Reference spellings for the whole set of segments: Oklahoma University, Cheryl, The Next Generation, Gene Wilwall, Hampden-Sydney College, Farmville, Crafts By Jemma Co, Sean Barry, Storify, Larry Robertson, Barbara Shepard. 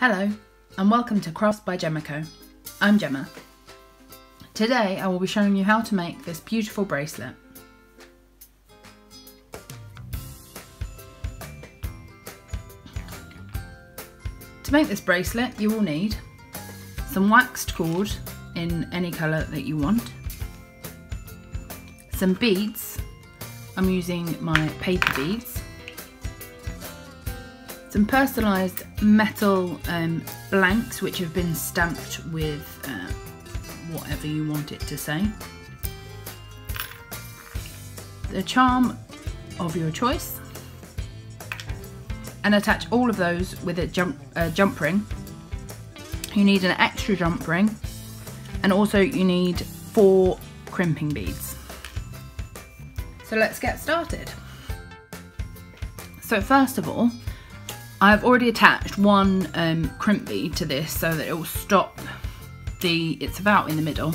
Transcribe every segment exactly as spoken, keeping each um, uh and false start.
Hello and welcome to Crafts by Jemma Co. I'm Jemma. Today I will be showing you how to make this beautiful bracelet. To make this bracelet you will need some waxed cord in any colour that you want, some beads, I'm using my paper beads, some personalised metal um, blanks which have been stamped with uh, whatever you want it to say, the charm of your choice, and attach all of those with a jump, uh, jump ring. You need an extra jump ring, and also you need four crimping beads. So let's get started. So first of all, I've already attached one um, crimp bead to this so that it will stop the, it's about in the middle,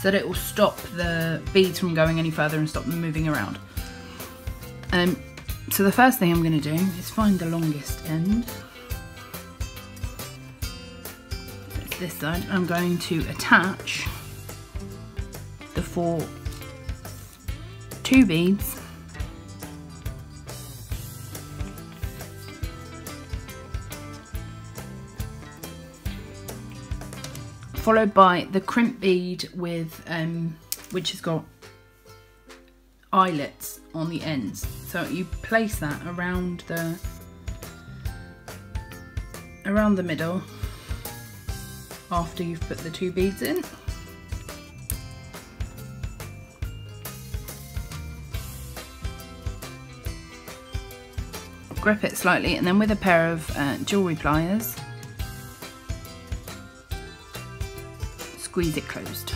so that it will stop the beads from going any further and stop them moving around. Um, so the first thing I'm going to do is find the longest end. It's this side. I'm going to attach the four, two beads followed by the crimp bead with, um, which has got eyelets on the ends. So you place that around the, around the middle after you've put the two beads in. Grip it slightly, and then with a pair of uh, jewellery pliers, squeeze it closed.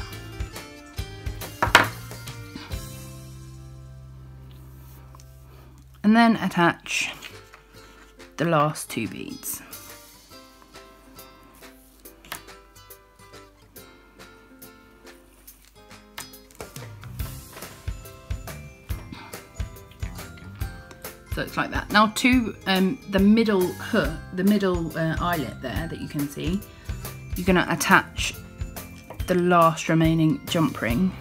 And then attach the last two beads. So it's like that. Now to um, the middle hook, the middle uh, eyelet there that you can see, you're going to attach the last remaining jump ring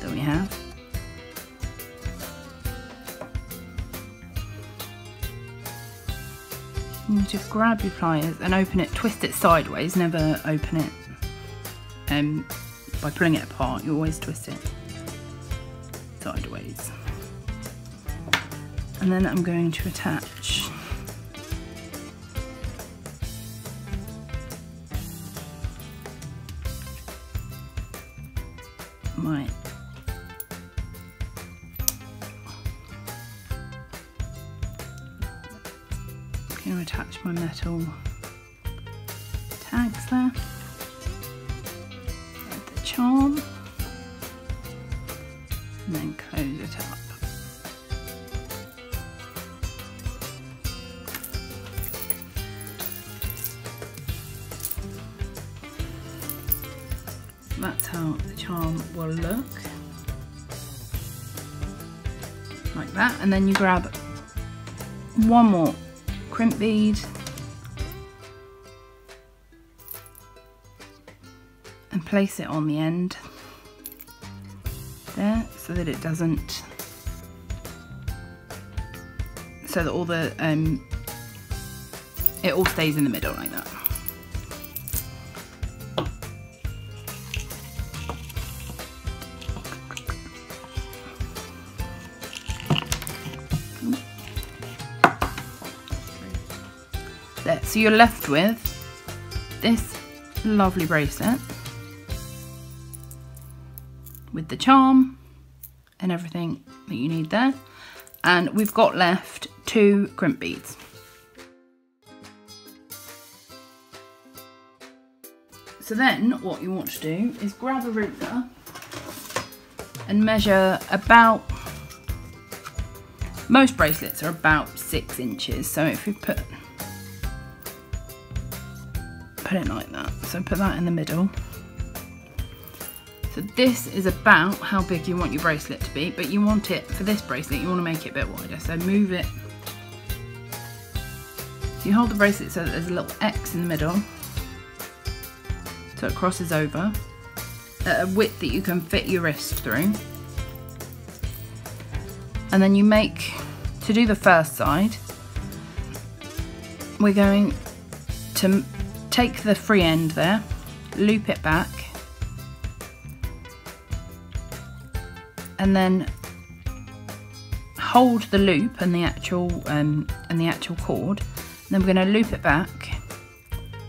that we have. You just grab your pliers and open it, twist it sideways, never open it um, by pulling it apart, you always twist it sideways. And then I'm going to attach my I'm going to attach my metal tags there with the charm, and then close it up. That's how the charm will look, like that. And then you grab one more crimp bead and place it on the end there so that it doesn't, so that all the um, it all stays in the middle like that. There, so you're left with this lovely bracelet with the charm and everything that you need there, and we've got left two crimp beads. So then what you want to do is grab a ruler and measure about, most bracelets are about six inches, so if you put Put it like that, so put that in the middle. So this is about how big you want your bracelet to be, but you want it, for this bracelet you want to make it a bit wider, so move it. So you hold the bracelet so that there's a little X in the middle, so it crosses over, at a width that you can fit your wrist through. And then you make, to do the first side, we're going to take the free end there, loop it back, and then hold the loop and the actual um, and the actual cord. And then we're going to loop it back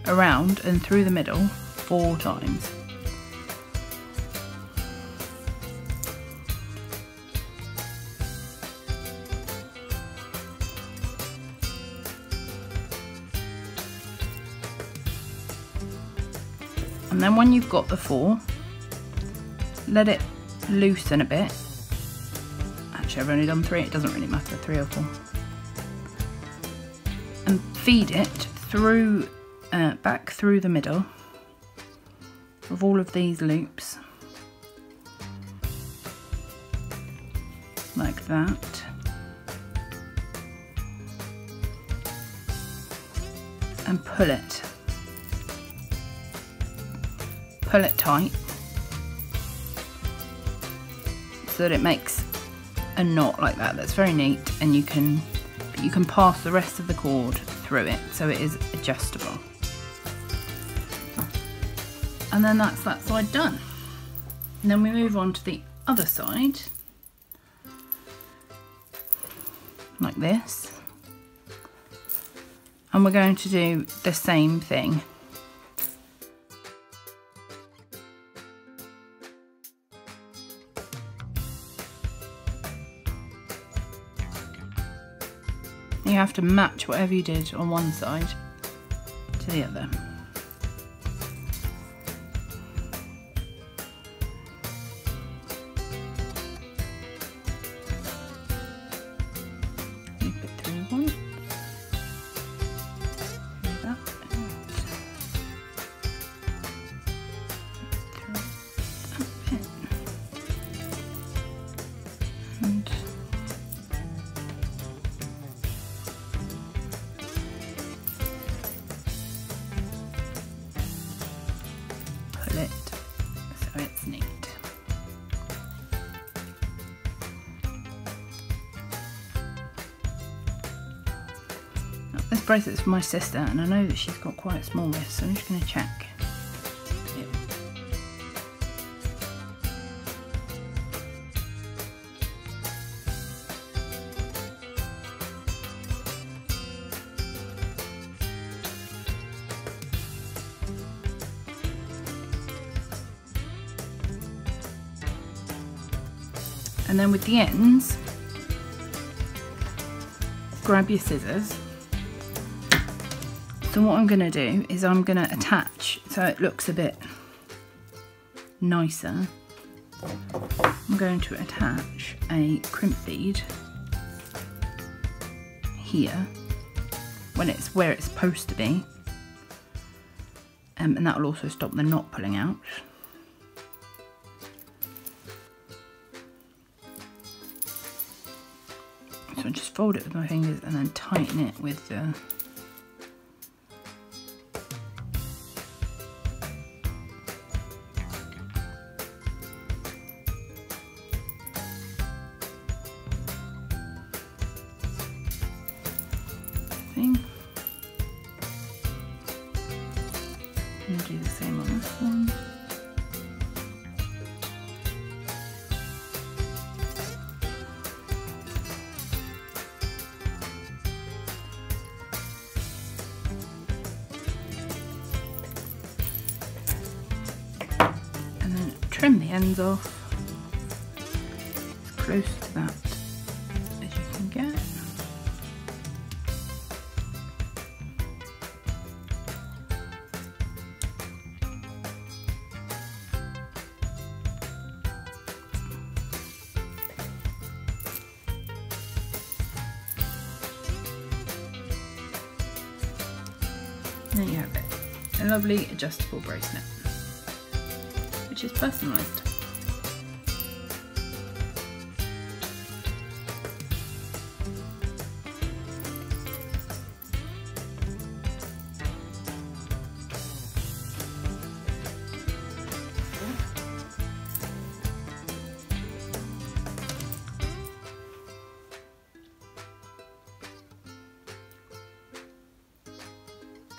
around and through the middle four times. And then when you've got the four, let it loosen a bit. Actually, I've only done three, it doesn't really matter, three or four. And feed it through, uh, back through the middle of all of these loops. Like that. And pull it. Pull it tight so that it makes a knot like that. That's very neat, and you can you can pass the rest of the cord through it so it is adjustable. And then that's that side done. And then we move on to the other side like this, and we're going to do the same thing. You have to match whatever you did on one side to the other. Loop it through once. Like that. Through that bit. And it so it's neat. Now, this bracelet's for my sister, and I know that she's got quite a small wrist, so I'm just going to check. Yep. And then with the ends, grab your scissors. So what I'm going to do is I'm going to attach so it looks a bit nicer. I'm going to attach a crimp bead here when it's where it's supposed to be, um, and that will also stop the knot pulling out. So I just fold it with my fingers and then tighten it with the thing. I'm going to do the same on this one. Trim the ends off as close to that as you can get. There you have it, a lovely adjustable bracelet, which is personalised.